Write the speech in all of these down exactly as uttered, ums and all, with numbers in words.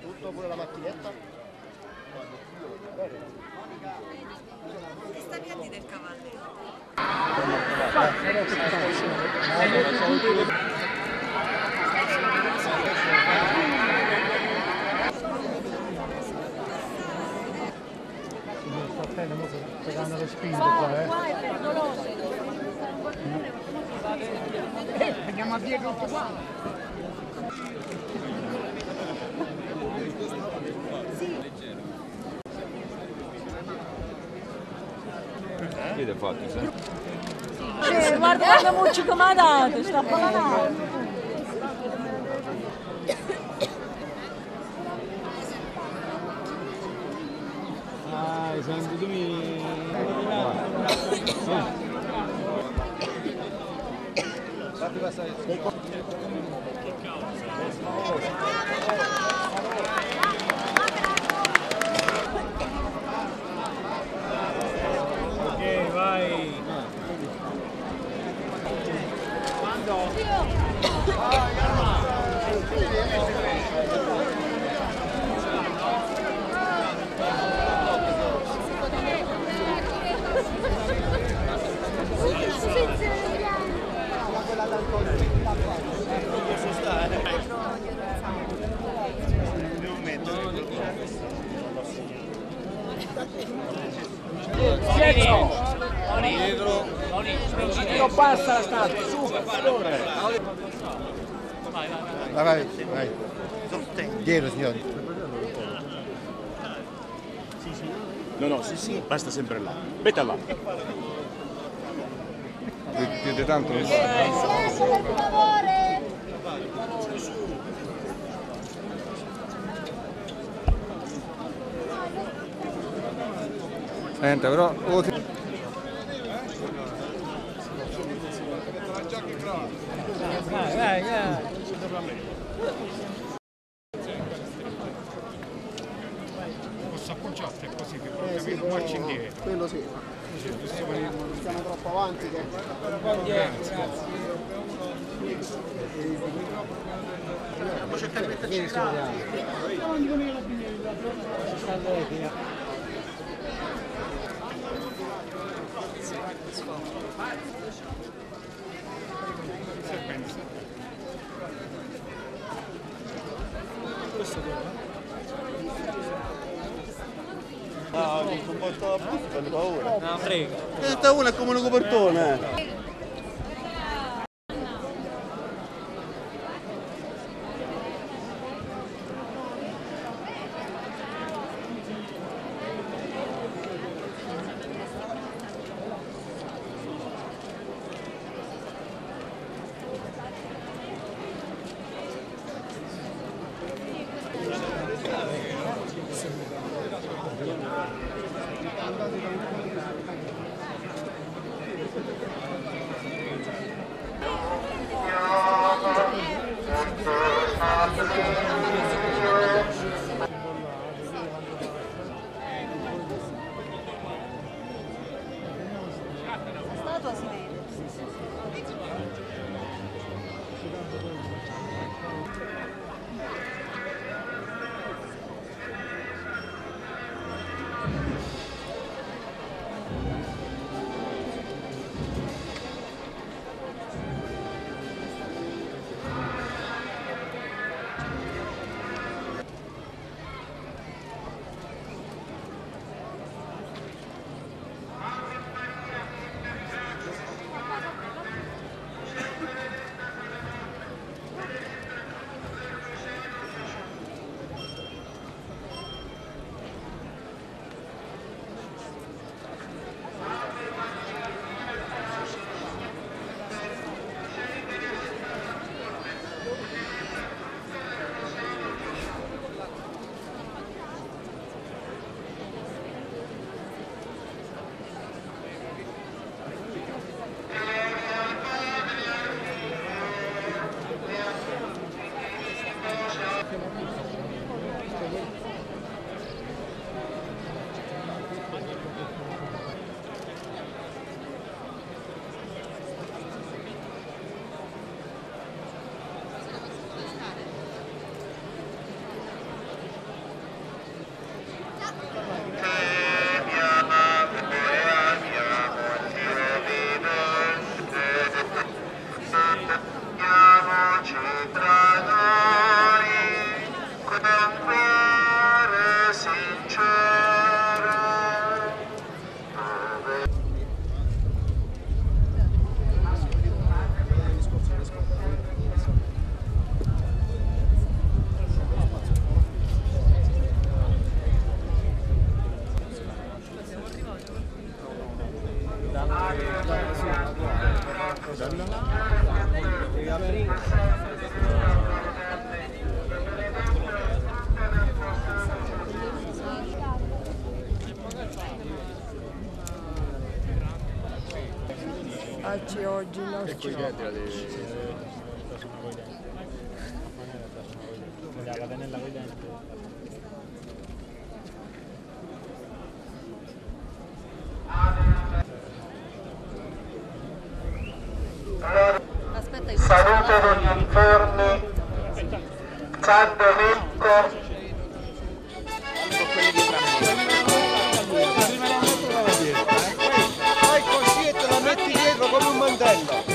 tutto, pure la macchinetta. Ti sta piatti del cavallo. Andiamo a via tutto qua. Che fatto, eh? Sì, guarda quando mucci come ha dato, sta parlando. Ah, sempre tu mi... Fatti passare. Basta la statua, su, signore! Vai, vai, vai, vai. Dietro, signori. No, no, sì, sì, basta sempre là. Metta là. Siete tanto? Silenzio, per favore! Senta, però... Vai, vai, vai. Posso appoggiarti così che proprio eh, sì, non marci indietro. Quello sì. Stiamo troppo avanti. Che... Grazie. Stiamo cercando di metterci in casa. Stiamo andando con i carabinieri. No, mi sono portato apposta, ho paura. No, prego. Questa una è come un copertone. Grazie. baci oggi non ci sono. La cannella con i denti. Saluto con gli uniformi, Ciardo Vecco. Fai così e te la metti dietro come un mantello.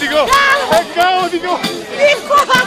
Dico! È caotico! Dico!